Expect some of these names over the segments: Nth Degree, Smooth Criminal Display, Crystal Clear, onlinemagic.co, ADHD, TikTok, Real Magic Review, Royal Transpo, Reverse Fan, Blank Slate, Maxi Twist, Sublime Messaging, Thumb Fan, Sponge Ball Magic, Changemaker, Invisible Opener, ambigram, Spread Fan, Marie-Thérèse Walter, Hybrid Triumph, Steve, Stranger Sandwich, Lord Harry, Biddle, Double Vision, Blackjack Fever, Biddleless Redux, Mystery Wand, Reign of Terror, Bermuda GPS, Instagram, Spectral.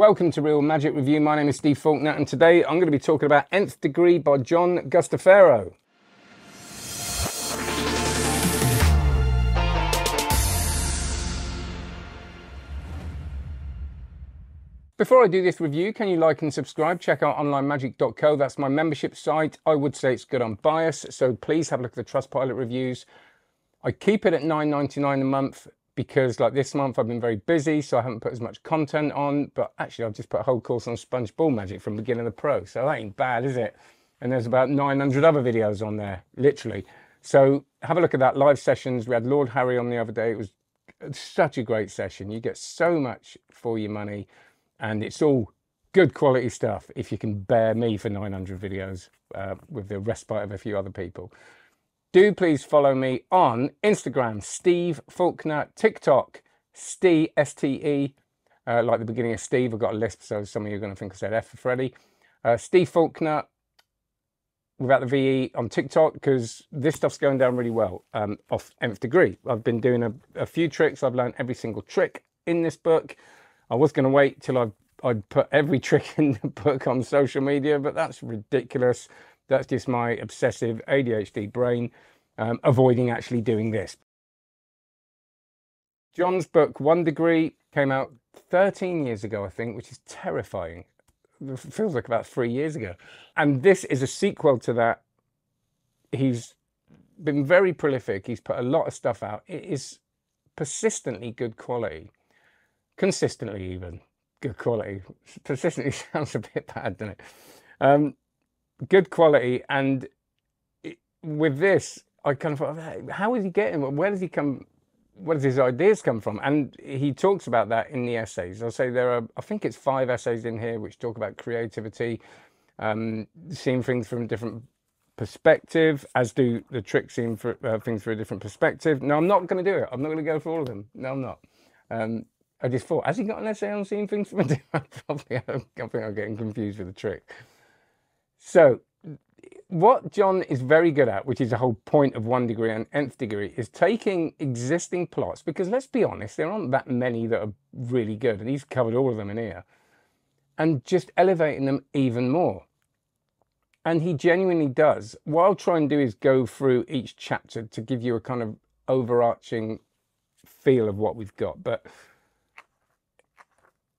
Welcome to Real Magic Review. My name is Steve Faulkner, and today I'm going to be talking about Nth Degree by John Guastaferro. Before I do this review, can you like and subscribe? Check out onlinemagic.co. That's my membership site. I would say it's good on bias, so please have a look at the Trustpilot reviews. I keep it at $9.99 a month because, like this month, I've been very busy, so I haven't put as much content on. But actually, I've just put a whole course on Sponge Ball Magic from beginner to pro, so that ain't bad, is it? And there's about 900 other videos on there, literally. So have a look at that. Live sessions. We had Lord Harry on the other day. It was such a great session. You get so much for your money. And it's all good quality stuff if you can bear me for 900 videos with the respite of a few other people. Do please follow me on Instagram, Steve Faulkner, TikTok, Steve, S-T-E, like the beginning of Steve. I've got a lisp, so some of you are going to think I said F for Freddy. Steve Faulkner, without the VE, on TikTok, because this stuff's going down really well off Nth Degree. I've been doing a few tricks. I've learned every single trick in this book. I was going to wait till I'd put every trick in the book on social media, but that's ridiculous. That's just my obsessive ADHD brain avoiding actually doing this. John's book, One Degree, came out 13 years ago, I think, which is terrifying. It feels like about 3 years ago. And this is a sequel to that. He's been very prolific. He's put a lot of stuff out. It is persistently good quality. Consistently, even good quality. Persistently sounds a bit bad, doesn't it? Good quality, and with this, I kind of thought, how is he getting? Where does he come? Where does his ideas come from? And he talks about that in the essays. I'll say there are, I think it's 5 essays in here which talk about creativity, seeing things from a different perspective, as do the trick seeing for, things from a different perspective. No, I'm not going to do it. I'm not going to go for all of them. No, I'm not. I just thought, has he got an essay on seeing things from a different? Probably. I think I'm getting confused with the trick. So, what John is very good at, which is the whole point of One Degree and Nth Degree, is taking existing plots, because let's be honest, there aren't that many that are really good, and he's covered all of them in here, and just elevating them even more. And he genuinely does. What I'll try and do is go through each chapter to give you a kind of overarching feel of what we've got, but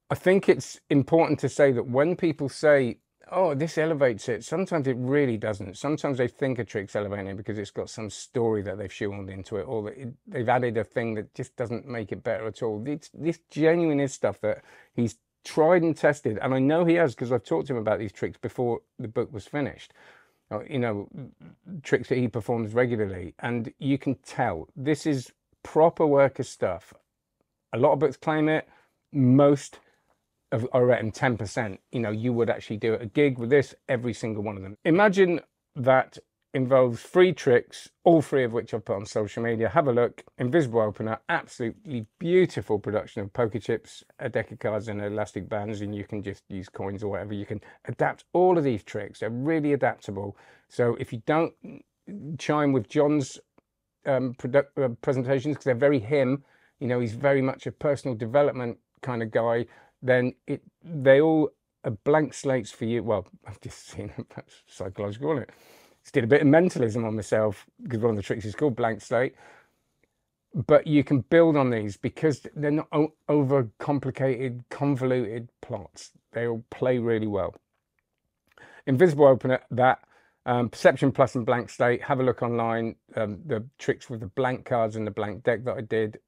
I think it's important to say that when people say, oh, this elevates it, sometimes it really doesn't. Sometimes they think a trick's elevating it because it's got some story that they've shoehorned into it, or that they've added a thing that just doesn't make it better at all. This genuine is stuff that he's tried and tested, and I know he has because I've talked to him about these tricks before the book was finished. You know, tricks that he performs regularly, and you can tell this is proper worker stuff. A lot of books claim it. Most I reckon 10%, you know, you would actually do a gig with this, every single one of them. Imagine that involves 3 tricks, all 3 of which I've put on social media. Have a look. Invisible Opener, absolutely beautiful production of poker chips, a deck of cards and elastic bands, and you can just use coins or whatever. You can adapt all of these tricks. They're really adaptable. So if you don't chime with John's presentations, because they're very him, you know, he's very much a personal development kind of guy, then they all are blank slates for you. Well, I've just seen it, that's psychological, isn't it? Just did a bit of mentalism on myself because one of the tricks is called Blank Slate. But you can build on these because they're not overcomplicated, convoluted plots. They all play really well. Invisible Opener, that. Perception Plus and Blank Slate. Have a look online. The tricks with the blank cards and the blank deck that I did.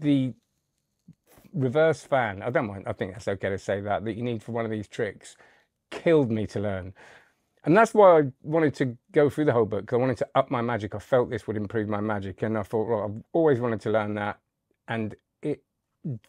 The Reverse Fan, I don't mind, I think that's okay to say that you need for one of these tricks, killed me to learn. And that's why I wanted to go through the whole book, because I wanted to up my magic. I felt this would improve my magic, and I thought, well, I've always wanted to learn that. And it,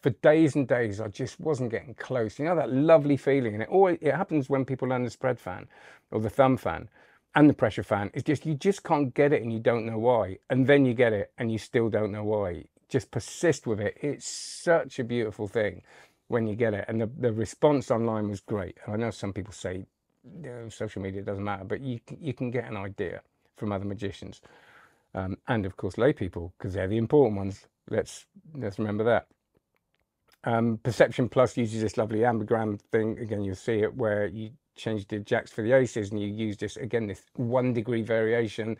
for days and days, I just wasn't getting close. You know, that lovely feeling, and it happens when people learn the Spread Fan, or the Thumb Fan, and the Pressure Fan. It's just, you just can't get it, and you don't know why. And then you get it, and you still don't know why. Just persist with it. It's such a beautiful thing when you get it. And the response online was great. And I know some people say, you know, social media doesn't matter, but you can get an idea from other magicians. And of course, lay people, because they're the important ones. Let's remember that. Perception Plus uses this lovely ambigram thing. Again, you'll see it where you change the jacks for the aces and you use this, again, this 1 degree variation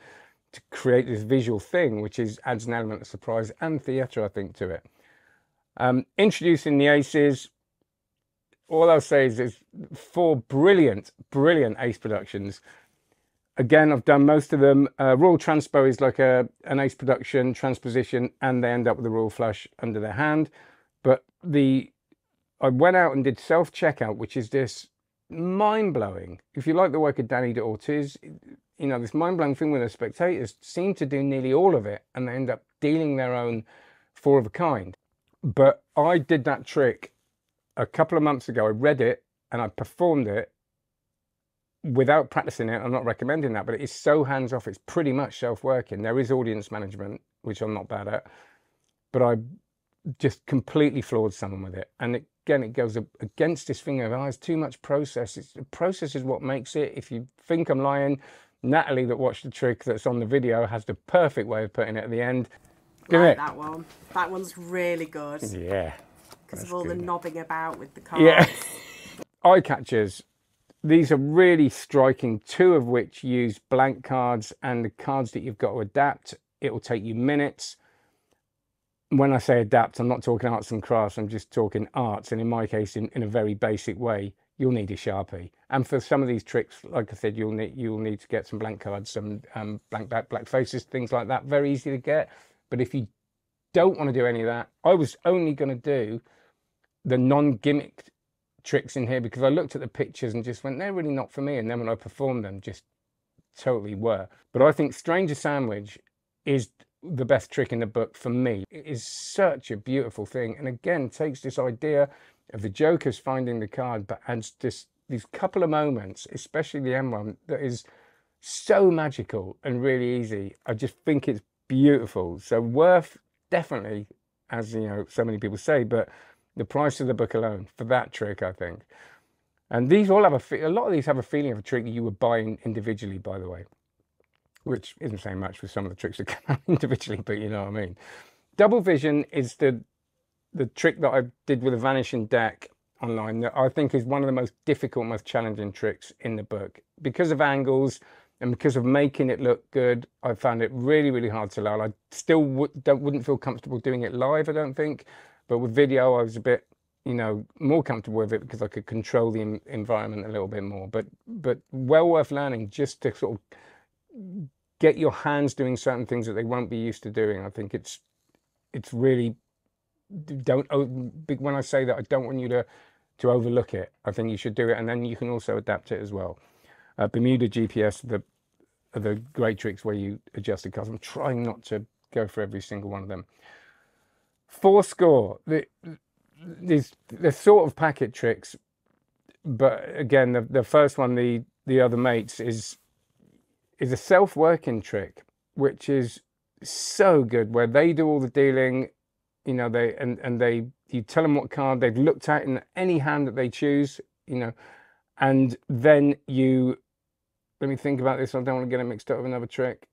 to create this visual thing, which is adds an element of surprise and theatre, I think, to it. Introducing the aces, all I'll say is there's 4 brilliant, brilliant ace productions. Again, I've done most of them. Royal Transpo is like an ace production, transposition, and they end up with a royal flush under their hand. But I went out and did self-checkout, which is this mind-blowing, if you like the work of Danny D'Altiz, you know, this mind-blowing thing where the spectators seem to do nearly all of it and they end up dealing their own 4 of a kind. But I did that trick a couple of months ago. I read it and I performed it without practicing it. I'm not recommending that, but it is so hands-off. It's pretty much self-working. There is audience management, which I'm not bad at, but I just completely floored someone with it. And again, it goes against this thing of, oh, it's too much process. The process is what makes it. If you think I'm lying, Natalie that watched the trick that's on the video has the perfect way of putting it at the end. Like that one. That one's really good. Yeah. Because of all the knobbing about with the cards. Yeah. Eye catchers. These are really striking, 2 of which use blank cards and the cards that you've got to adapt. It will take you minutes. When I say adapt, I'm not talking arts and crafts, I'm just talking arts. And in my case, in a very basic way, you'll need a Sharpie. And for some of these tricks, like I said, you'll need to get some blank cards, some black faces, things like that. Very easy to get. But if you don't want to do any of that, I was only going to do the non-gimmicked tricks in here because I looked at the pictures and just went, they're really not for me. And then when I performed them, just totally were. But I think Stranger Sandwich is the best trick in the book for me. It is such a beautiful thing. And again, takes this idea of the Joker's finding the card, but adds this, these couple of moments, especially the end one, that is so magical and really easy. I just think it's beautiful. So worth, definitely, as you know, so many people say, but the price of the book alone for that trick, I think. And these all have a lot of these have a feeling of a trick that you were buying individually, by the way, which isn't saying much with some of the tricks that come out individually, but you know what I mean. Double Vision is the trick that I did with a vanishing deck online that I think is one of the most difficult, most challenging tricks in the book because of angles. And because of making it look good, I found it really, really hard to learn. I still wouldn't feel comfortable doing it live, I don't think. But with video, I was a bit, you know, more comfortable with it because I could control the environment a little bit more. But well worth learning just to sort of get your hands doing certain things that they won't be used to doing. I think it's really, when I say that, I don't want you to overlook it. I think you should do it, and then you can also adapt it as well. Bermuda GPS are the great tricks where you adjust the cards. I'm trying not to go for every single one of them. Fourscore, they're sort of packet tricks, but again, the first one, the other mates, is a self-working trick, which is so good where they do all the dealing, you know, you tell them what card they've looked at in any hand that they choose, you know, and then you. Let me think about this. I don't want to get it mixed up with another trick.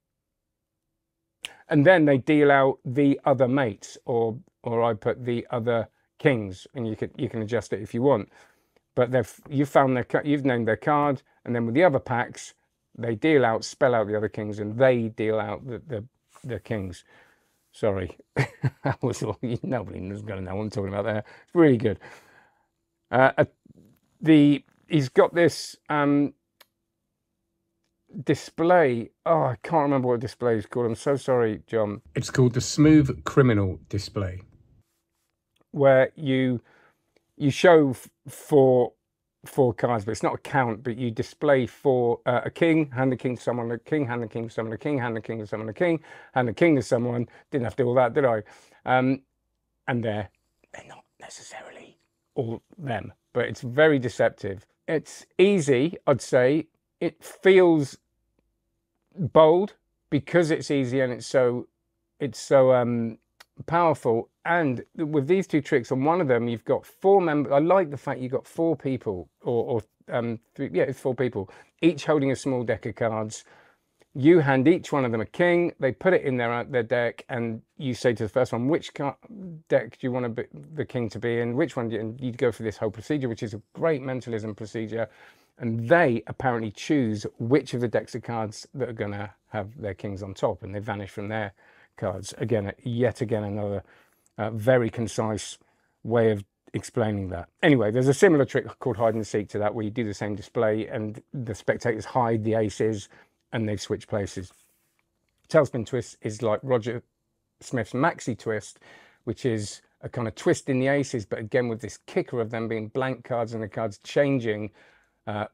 And then they deal out the other mates, or I put the other kings, and you can adjust it if you want. But you've named their card, and then with the other packs, they spell out the other kings, and they deal out the kings. Sorry, that was all. Nobody was going to know what I'm talking about there. It's really good. He's got this display. Oh, I can't remember what display is called. I'm so sorry, John. It's called the Smooth Criminal Display, where you show four cards, but it's not a count. But you display a king, hand the king to someone, a king, hand the king to someone, a king, hand the king to someone, a king, hand the king to someone. Didn't have to do all that, did I? And they're not necessarily all them, but it's very deceptive. It's easy, I'd say. It feels bold because it's easy and it's so powerful. And with these 2 tricks, on one of them, you've got 4 members. I like the fact you've got 4 people, or 3, yeah, it's 4 people, each holding a small deck of cards. You hand each one of them a king, they put it in their deck, and you say to the first one, which deck do you want the king to be in, which one do you, and you go through this whole procedure, which is a great mentalism procedure, and they apparently choose which of the decks of cards that are going to have their kings on top, and they vanish from their cards. Again, yet again, another very concise way of explaining that. Anyway, there's a similar trick called hide and seek to that, where you do the same display, and the spectators hide the aces, and they've switched places. Tailspin Twist is like Roger Smith's Maxi Twist, which is a kind of twist in the aces, but again with this kicker of them being blank cards and the cards changing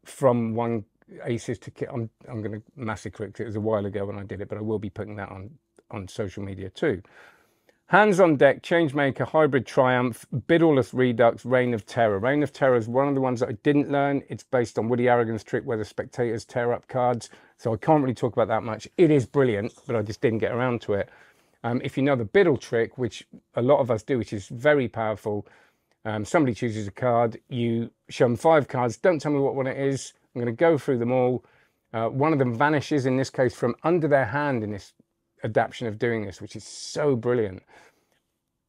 from one aces to... I'm going to massacre it, 'cause it was a while ago when I did it, but I will be putting that on social media too. Hands on Deck, Changemaker, Hybrid Triumph, Biddleless Redux, Reign of Terror. Reign of Terror is one of the ones that I didn't learn. It's based on Woody Harrigan's trick where the spectators tear up cards, so I can't really talk about that much. It is brilliant, but I just didn't get around to it. If you know the Biddle trick, which a lot of us do, which is very powerful, somebody chooses a card, you show them 5 cards, don't tell me what one it is, I'm going to go through them all. One of them vanishes, in this case, from under their hand in this adaptation of doing this, which is so brilliant,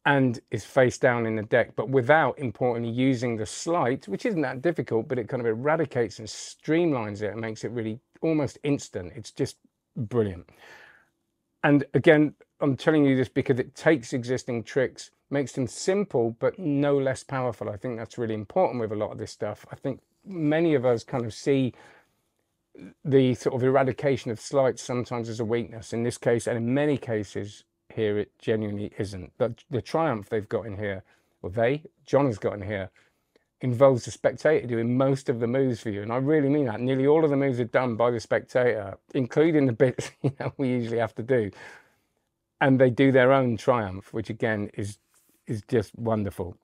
and is face down in the deck, but without, importantly, using the sleight, which isn't that difficult, but it kind of eradicates and streamlines it and makes it really almost instant. It's just brilliant. And again, I'm telling you this because it takes existing tricks, makes them simple, but no less powerful. I think that's really important with a lot of this stuff. I think many of us kind of see the sort of eradication of slights sometimes as a weakness. In this case, and in many cases here, it genuinely isn't. The triumph they've got in here, or John has got in here, involves the spectator doing most of the moves for you. And I really mean that. Nearly all of the moves are done by the spectator, including the bits we usually have to do. And they do their own triumph, which again is just wonderful.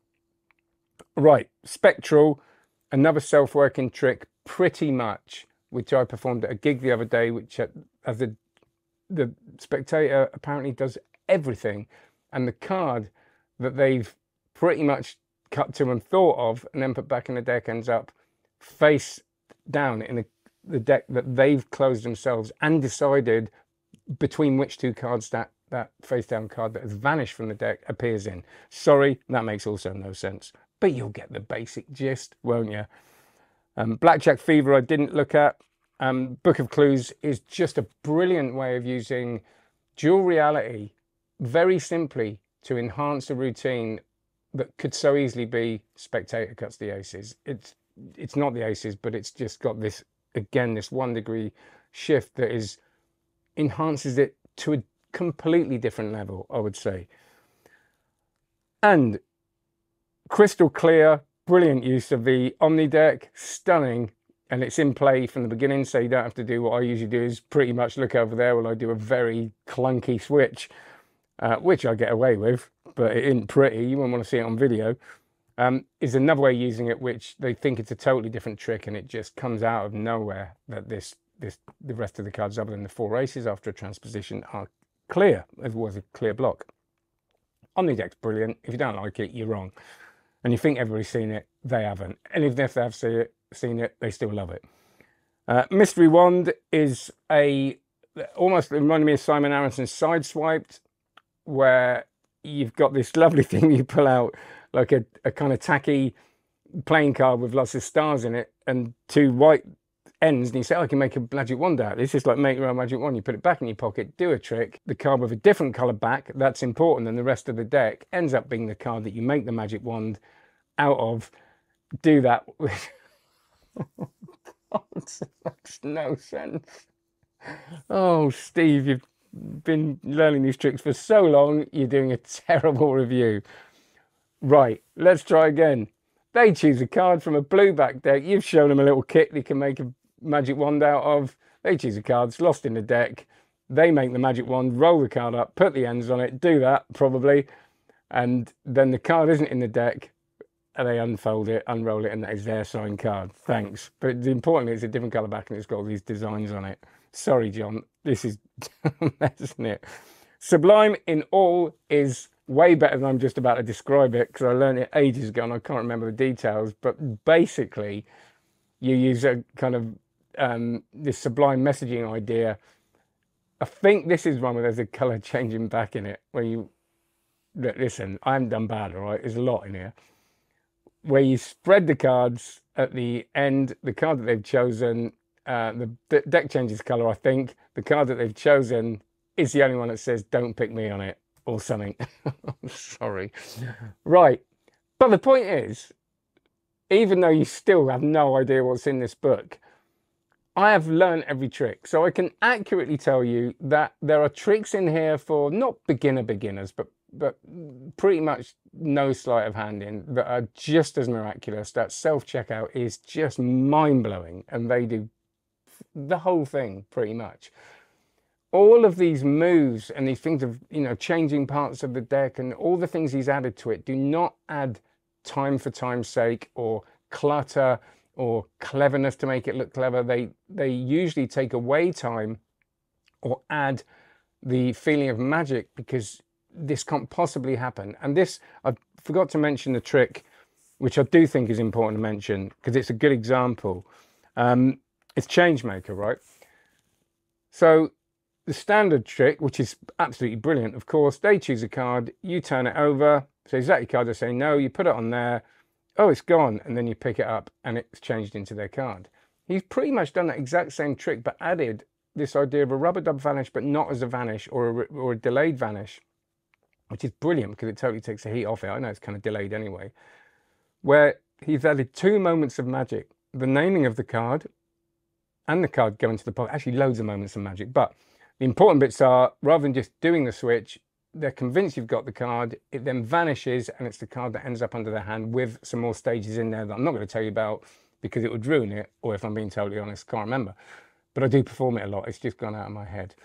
Right, Spectral, another self-working trick, pretty much, which I performed at a gig the other day, which as the spectator apparently does everything, and the card that they've pretty much cut to and thought of and then put back in the deck ends up face down in the deck that they've closed themselves and decided between which two cards that face down card that has vanished from the deck appears in. Sorry, that makes also no sense, but you'll get the basic gist, won't you? Blackjack Fever I didn't look at. Book of Clues is just a brilliant way of using dual reality very simply to enhance a routine that could so easily be spectator cuts the aces. It's not the aces, but it's just got this, again, this 1 degree shift that enhances it to a completely different level, I would say. And Crystal Clear, brilliant use of the Omni deck, stunning, and it's in play from the beginning, so you don't have to do what I usually do, is pretty much look over there while I do a very clunky switch, which I get away with, but it isn't pretty. You wouldn't want to see it on video. Is another way of using it, which they think it's a totally different trick, and it just comes out of nowhere that the rest of the cards, other than the 4 aces after a transposition, are clear, as was a clear block. Omni deck's brilliant. If you don't like it, you're wrong. And you think everybody's seen it, they haven't. And even if they have seen it, they still love it. Mystery Wand is almost reminded me of Simon Aronson's Sideswiped, where you've got this lovely thing you pull out, like a kind of tacky playing card with lots of stars in it and 2 white ends, and you say, oh, I can make a magic wand out of this. It's like make your own magic wand. You put it back in your pocket, do a trick. The card with a different colour back, that's important than the rest of the deck, ends up being the card that you make the magic wand out of. Do that with... oh, God, that makes no sense. Oh, Steve, you've been learning these tricks for so long, you're doing a terrible review. Right, let's try again. They choose a card from a blue back deck. You've shown them a little kit they can make a magic wand out of. They choose a card, it's lost in the deck. They make the magic wand, roll the card up, put the ends on it, do that probably, and then the card isn't in the deck, and they unfold it, unroll it, and that is their signed card. Thanks. But importantly, it's a different colour back and it's got all these designs on it. Sorry, John, this is messing it. Sublime in all is way better than I'm just about to describe it, because I learned it ages ago and I can't remember the details, but basically you use a kind of this sublime messaging idea I think this is one where there's a colour changing back in it, where you, listen, I haven't done bad, all right? There's a lot in here. Where you spread the cards at the end, the card that they've chosen, the deck changes colour, I think. The card that they've chosen is the only one that says, don't pick me on it, or something. I'm sorry. Right. But the point is, even though you still have no idea what's in this book, I have learned every trick. So I can accurately tell you that there are tricks in here for not beginners, but pretty much no sleight of hand in that are just as miraculous. That self-checkout is just mind-blowing, and they do the whole thing pretty much. All of these moves and these things of, you know, changing parts of the deck and all the things he's added to it do not add time for time's sake or clutter or cleverness to make it look clever. They usually take away time or add the feeling of magic, because this can't possibly happen. And this, I forgot to mention the trick, which I do think is important to mention because it's a good example. It's Changemaker, right? So the standard trick, which is absolutely brilliant, of course, they choose a card, you turn it over, so is that your card? They say no, you put it on there, oh, it's gone, and then you pick it up and it's changed into their card. He's pretty much done that exact same trick, but added this idea of a rubber dub vanish, but not as a vanish or a delayed vanish, which is brilliant because it totally takes the heat off it. I know it's kind of delayed anyway, where he's added 2 moments of magic, the naming of the card and the card going to the pot, actually loads of moments of magic. But the important bits are, rather than just doing the switch, they're convinced you've got the card, it then vanishes, and it's the card that ends up under their hand with some more stages in there that I'm not going to tell you about because it would ruin it, or if I'm being totally honest, can't remember. But I do perform it a lot, it's just gone out of my head.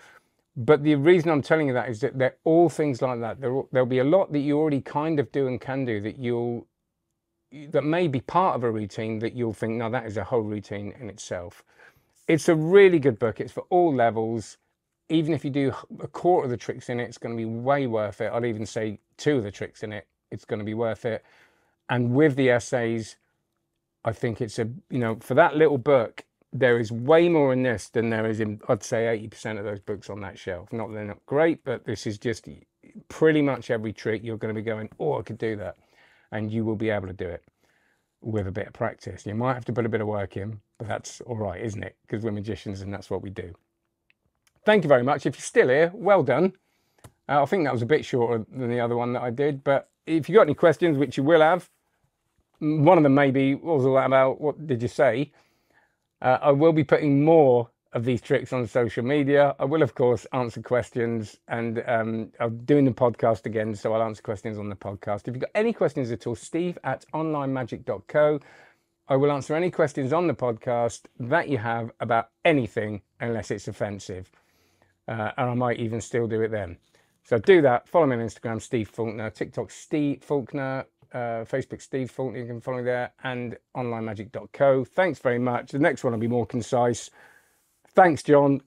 But the reason I'm telling you that is that they're all things like that. There'll be a lot that you already kind of do and can do that may be part of a routine that you'll think, no, that is a whole routine in itself. It's a really good book. It's for all levels. Even if you do a quarter of the tricks in it, it's going to be way worth it. I'd even say 2 of the tricks in it, it's going to be worth it. And with the essays, I think it's a, you know, for that little book, there is way more in this than there is in, I'd say, 80% of those books on that shelf. Not that they're not great, but this is just pretty much every trick you're going to be going, oh, I could do that. And you will be able to do it with a bit of practice. You might have to put a bit of work in, but that's all right, isn't it? Because we're magicians and that's what we do. Thank you very much. If you're still here, well done. I think that was a bit shorter than the other one that I did, but if you've got any questions, which you will have, one of them may be, what was all that about? What did you say? I will be putting more of these tricks on social media. I will, of course, answer questions, and I'm doing the podcast again, so I'll answer questions on the podcast. If you've got any questions at all, steve@onlinemagic.co. I will answer any questions on the podcast that you have about anything, unless it's offensive. And I might even still do it then. So do that. Follow me on Instagram, Steve Faulkner, TikTok, Steve Faulkner, Facebook, Steve Faulkner. You can follow me there, and onlinemagic.co. Thanks very much. The next one will be more concise. Thanks, John.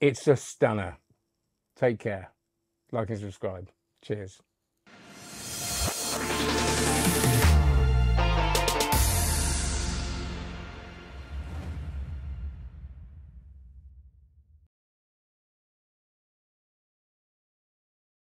It's a stunner. Take care. Like and subscribe. Cheers.